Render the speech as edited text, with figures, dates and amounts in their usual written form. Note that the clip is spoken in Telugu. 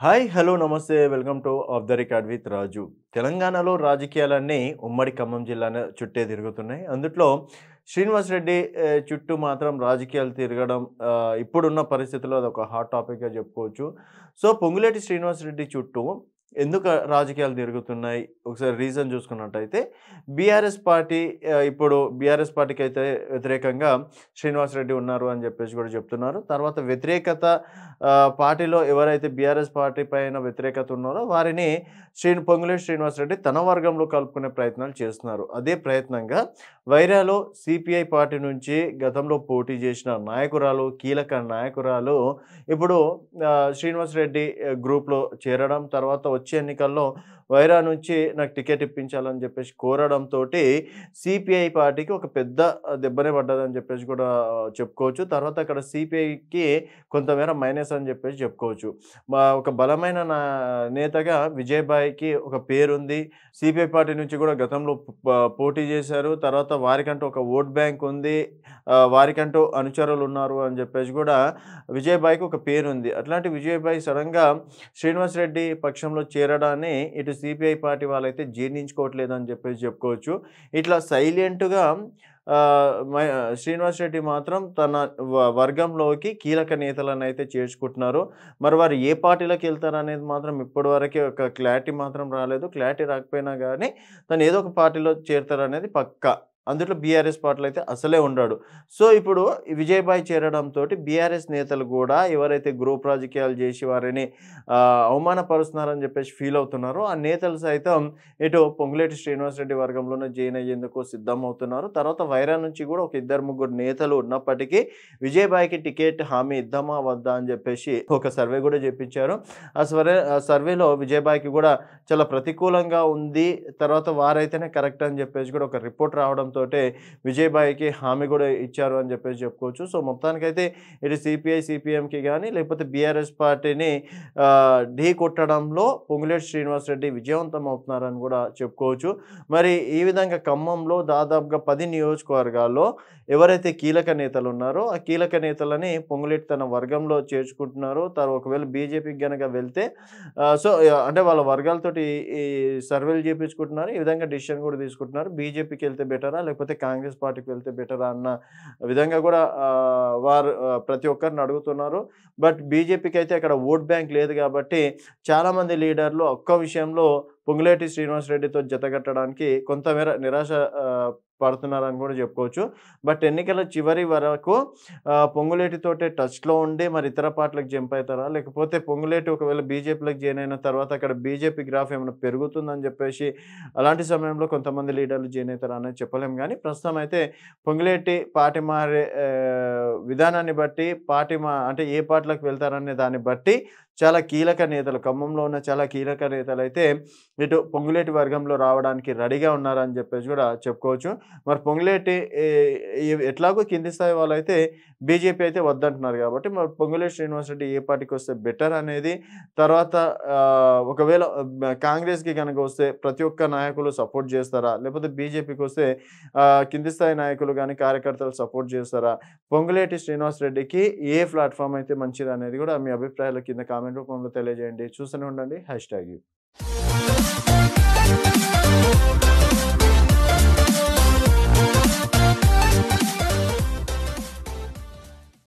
हाय हेलो नमस्ते welcome to off the record with Raju. తెలంగాణలో రాజకీయాలన్నీ ఉమ్మడి ఖమ్మం జిల్లాన చుట్టే తిరుగుతున్నాయి। అందులో శ్రీనివాస్ రెడ్డి చుట్టూ మాత్రం రాజకీయాలు తిరగడం ఇప్పుడున్న పరిస్థితుల్లో అది ఒక హాట్ టాపిక్ గా చెప్పుకోవచ్చు। సో పొంగులేటి శ్రీనివాస్ రెడ్డి చుట్టూ ఎందుకు రాజకీయాలు తిరుగుతున్నాయి ఒకసారి రీజన్ చూసుకున్నట్టయితే బీఆర్ఎస్ పార్టీ ఇప్పుడు బీఆర్ఎస్ పార్టీకి అయితే వ్యతిరేకంగా శ్రీనివాస్ రెడ్డి ఉన్నారు అని చెప్పేసి కూడా చెప్తున్నారు। తర్వాత వ్యతిరేకత పార్టీలో ఎవరైతే బీఆర్ఎస్ పార్టీ పైన వ్యతిరేకత ఉన్నారో వారిని పొంగులేటి శ్రీనివాస్ రెడ్డి తన వర్గంలో కలుపుకునే ప్రయత్నాలు చేస్తున్నారు। అదే ప్రయత్నంగా వైరాలో సిపిఐ పార్టీ నుంచి గతంలో పోటీ చేసిన నాయకురాలు కీలక నాయకురాలు ఇప్పుడు శ్రీనివాస్ రెడ్డి గ్రూప్లో చేరడం తర్వాత వచ్చే ఎన్నికల్లో వైరా నుంచి నాకు టికెట్ ఇప్పించాలని చెప్పేసి కోరడంతో సిపిఐ పార్టీకి ఒక పెద్ద దెబ్బనే పడ్డదని చెప్పేసి కూడా చెప్పుకోవచ్చు। తర్వాత అక్కడ సిపిఐకి కొంతమేర మైనస్ అని చెప్పేసి చెప్పుకోవచ్చు। ఒక బలమైన నేతగా విజయ్ భాయ్కి ఒక పేరుంది, సిపిఐ పార్టీ నుంచి కూడా గతంలో పోటీ చేశారు। తర్వాత వారికంటూ ఒక ఓట్ బ్యాంక్ ఉంది, వారికంటూ అనుచరులు ఉన్నారు అని చెప్పేసి కూడా విజయ్ భాయ్కి ఒక పేరుంది। అట్లాంటి విజయ్ భాయ్ సడన్గా శ్రీనివాస్ రెడ్డి పక్షంలో చేరడాన్ని ఇటు సిపిఐ పార్టీ వాళ్ళైతే జీర్ణించుకోవట్లేదు అని చెప్పేసి చెప్పుకోవచ్చు। ఇట్లా సైలెంట్గా శ్రీనివాస్ రెడ్డి మాత్రం తన వర్గంలోకి కీలక నేతలను అయితే చేర్చుకుంటున్నారు। మరి వారు ఏ పార్టీలోకి వెళ్తారు అనేది మాత్రం ఇప్పటి వరకే ఒక క్లారిటీ మాత్రం రాలేదు। క్లారిటీ రాకపోయినా కానీ తను ఏదో ఒక పార్టీలో చేరతారనేది పక్కా। అందులో బీఆర్ఎస్ పార్టీలో అయితే అసలే ఉన్నాడు। సో ఇప్పుడు విజయ్ భాయ్ చేరడంతో బీఆర్ఎస్ నేతలు కూడా ఎవరైతే గ్రూప్ రాజకీయాలు చేసి వారిని అవమానపరుస్తున్నారని చెప్పేసి ఫీల్ అవుతున్నారో ఆ నేతలు సైతం ఇటు పొంగులేటి శ్రీనివాస్ రెడ్డి వర్గంలోనే జాయిన్ అయ్యేందుకు సిద్ధం అవుతున్నారు। తర్వాత వైరా నుంచి కూడా ఒక ఇద్దరు ముగ్గురు నేతలు ఉన్నప్పటికీ విజయ్ భాయ్కి టికెట్ హామీ ఇద్దామా వద్దా అని చెప్పేసి ఒక సర్వే కూడా చేపించారు। ఆ సర్వేలో విజయ్ భాయ్కి కూడా చాలా ప్రతికూలంగా ఉంది, తర్వాత వారైతేనే కరెక్ట్ అని చెప్పేసి కూడా ఒక రిపోర్ట్ రావడం తోటే విజయ్ భాయ్కి హామీ కూడా ఇచ్చారు అని చెప్పేసి చెప్పుకోవచ్చు। సో మొత్తానికైతే ఇటు సిపిఐ సిపిఎంకి కానీ లేకపోతే బీఆర్ఎస్ పార్టీని ఢీ కొట్టడంలో పొంగులేటి శ్రీనివాస్ రెడ్డి విజయవంతం అవుతున్నారని కూడా చెప్పుకోవచ్చు। మరి ఈ విధంగా ఖమ్మంలో దాదాపుగా 10 నియోజకవర్గాల్లో ఎవరైతే కీలక నేతలు ఉన్నారో ఆ కీలక నేతలని పొంగులేటి తన వర్గంలో చేర్చుకుంటున్నారు। తర్వాత ఒకవేళ బీజేపీకి కనుక వెళ్తే సో అంటే వాళ్ళ వర్గాలతోటి ఈ సర్వేలు చేయించుకుంటున్నారు, ఈ విధంగా డిసిషన్ కూడా తీసుకుంటున్నారు। బీజేపీకి వెళ్తే బెటరా లేకపోతే కాంగ్రెస్ పార్టీకి వెళ్తే బెటరా అన్న విధంగా కూడా వారు ప్రతి ఒక్కరిని అడుగుతున్నారు। బట్ బీజేపీకి అయితే అక్కడ ఓట్ బ్యాంక్ లేదు కాబట్టి చాలామంది లీడర్లు ఒక్క విషయంలో పొంగులేటి శ్రీనివాస్ రెడ్డితో జతగట్టడానికి కొంతమేర నిరాశ పడుతున్నారని కూడా చెప్పుకోవచ్చు। బట్ ఎన్నికల చివరి వరకు పొంగులేటితోటే టచ్లో ఉండి మరి ఇతర పార్టీలకు జంప్ అవుతారా లేకపోతే పొంగులేటి ఒకవేళ బీజేపీలకు జాయిన్ అయిన తర్వాత అక్కడ బీజేపీ గ్రాఫ్ ఏమైనా పెరుగుతుందని చెప్పేసి అలాంటి సమయంలో కొంతమంది లీడర్లు జాయిన్ అవుతారా అనేది చెప్పలేం। కానీ ప్రస్తుతం అయితే పొంగులేటి పార్టీ మారే విధానాన్ని బట్టి పార్టీ అంటే ఏ పార్టీలకు వెళ్తారనే దాన్ని బట్టి చాలా కీలక నేతలు ఖమ్మంలో ఉన్న చాలా కీలక నేతలు అయితే ఇటు పొంగులేటి వర్గంలో రావడానికి రెడీగా ఉన్నారని చెప్పేసి కూడా చెప్పుకోవచ్చు। మరి పొంగులేటి ఎట్లాగో కింది స్థాయి వాళ్ళు అయితే బీజేపీ అయితే వద్దంటున్నారు కాబట్టి మరి పొంగులేటి శ్రీనివాస్ రెడ్డి ఏ పార్టీకి వస్తే బెటర్ అనేది, తర్వాత ఒకవేళ కాంగ్రెస్కి కనుక వస్తే ప్రతి ఒక్క నాయకులు సపోర్ట్ చేస్తారా లేకపోతే బీజేపీకి వస్తే కింది స్థాయి నాయకులు కానీ కార్యకర్తలు సపోర్ట్ చేస్తారా, పొంగులేటి శ్రీనివాస్ రెడ్డికి ఏ ప్లాట్ఫామ్ అయితే మంచిది అనేది కూడా మీ అభిప్రాయాల కింద కామెంట్ రూపంలో తెలియజేయండి। చూస్తూనే ఉండండి #you